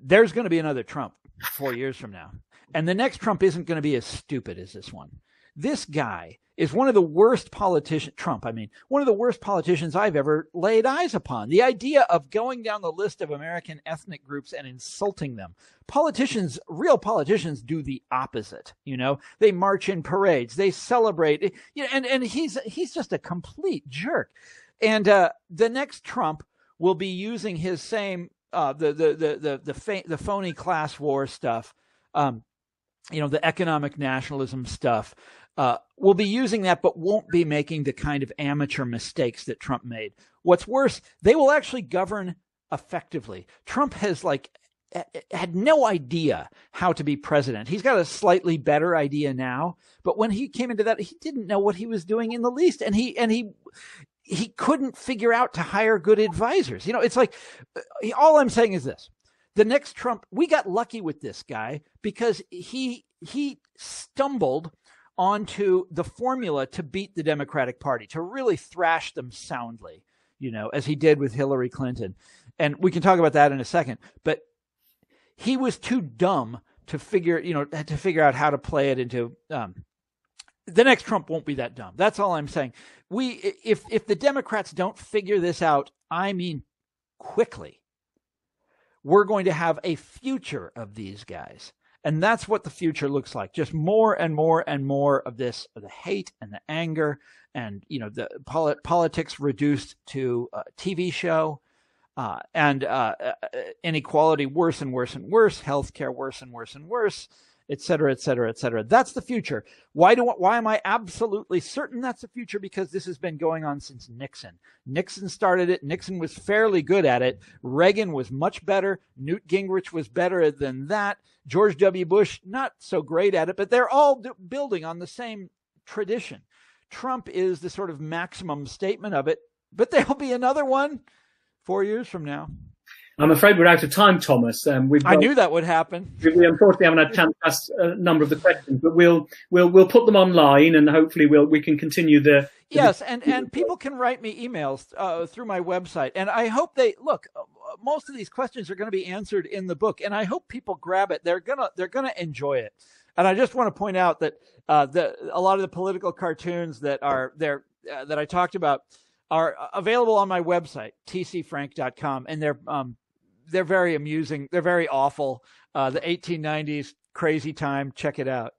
there's going to be another Trump four years from now. And the next Trump isn't going to be as stupid as this one. This guy is one of the worst politicians, Trump, I mean, one of the worst politicians I've ever laid eyes upon. The idea of going down the list of American ethnic groups and insulting them. Politicians, real politicians do the opposite, you know. They march in parades, they celebrate, you know, and, and he's he's just a complete jerk. And uh, the next Trump will be using his same, uh, the, the, the, the, the, fa- the phony class war stuff, um, you know, the economic nationalism stuff. Uh, will be using that, but won't be making the kind of amateur mistakes that Trump made. What's worse, they will actually govern effectively. Trump has like had no idea how to be president. He's got a slightly better idea now, but when he came into that, he didn't know what he was doing in the least, and he and he he couldn't figure out to hire good advisors. You know, it's like, all I'm saying is this: the next Trump, we got lucky with this guy because he he stumbled onto the formula to beat the Democratic Party, to really thrash them soundly, you know, as he did with Hillary Clinton. And we can talk about that in a second, but he was too dumb to figure, you know, to figure out how to play it into, um, the next Trump won't be that dumb. That's all I'm saying. We, if, if the Democrats don't figure this out, I mean, quickly, we're going to have a future of these guys. And that's what the future looks like. Just more and more and more of this, of the hate and the anger and, you know, the polit- politics reduced to a T V show, uh, and uh, inequality worse and worse and worse, healthcare worse and worse and worse, et cetera, et cetera, et cetera. That's the future. Why do why am I absolutely certain that's the future? Because this has been going on since Nixon. Nixon started it. Nixon was fairly good at it. Reagan was much better. Newt Gingrich was better than that. George W. Bush, not so great at it, but they're all do, building on the same tradition. Trump is the sort of maximum statement of it, but there'll be another one four years from now. I'm afraid we're out of time, Thomas. Um, we've got, I knew that would happen. We unfortunately haven't had time to ask a number of the questions, but we'll we'll we'll put them online, and hopefully we'll we can continue the. the yes, and and people can write me emails uh, through my website, and I hope they look. Most of these questions are going to be answered in the book, and I hope people grab it. They're gonna they're gonna enjoy it, and I just want to point out that uh, the a lot of the political cartoons that are there uh, that I talked about are available on my website, t c frank dot com, and they're um, they're very amusing. They're very awful. Uh, the eighteen nineties crazy time. Check it out.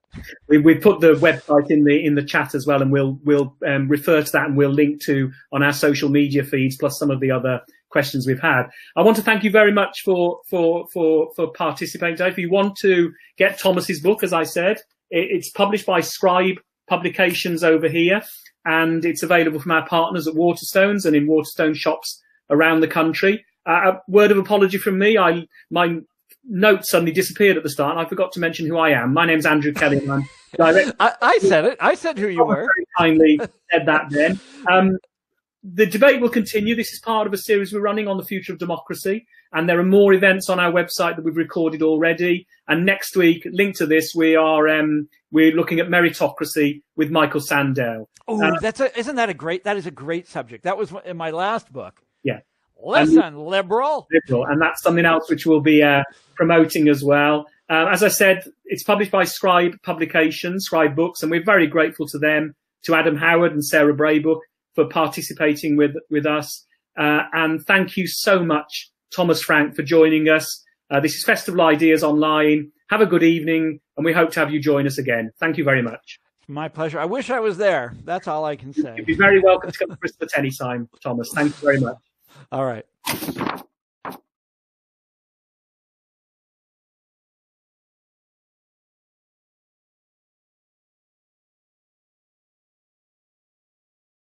We, we put the website in the in the chat as well, and we'll we'll um, refer to that, and we'll link to on our social media feeds, plus some of the other questions we've had. I want to thank you very much for for for for participating today. If you want to get Thomas's book, as I said, it, it's published by Scribe Publications over here, and it's available from our partners at Waterstones and in Waterstone shops around the country. Uh, a word of apology from me. I my note suddenly disappeared at the start, and I forgot to mention who I am. My name's Andrew Kelly. And I'm director. I, I said it. I said who you Thomas were. Very kindly said that then. Um, the debate will continue. This is part of a series we're running on the future of democracy, and there are more events on our website that we've recorded already. And next week, linked to this, we are um, we're looking at meritocracy with Michael Sandow. Oh, um, that's a, isn't that a great? That is a great subject. That was in my last book. Yeah. Listen, liberal. liberal. And that's something else which we'll be uh, promoting as well. Uh, as I said, it's published by Scribe Publications, Scribe Books, and we're very grateful to them, to Adam Howard and Sarah Braybook for participating with, with us. Uh, and thank you so much, Thomas Frank, for joining us. Uh, this is Festival Ideas Online. Have a good evening, and we hope to have you join us again. Thank you very much. My pleasure. I wish I was there. That's all I can say. You'd be very welcome to come to Bristol at any time, Thomas. Thank you very much. All right.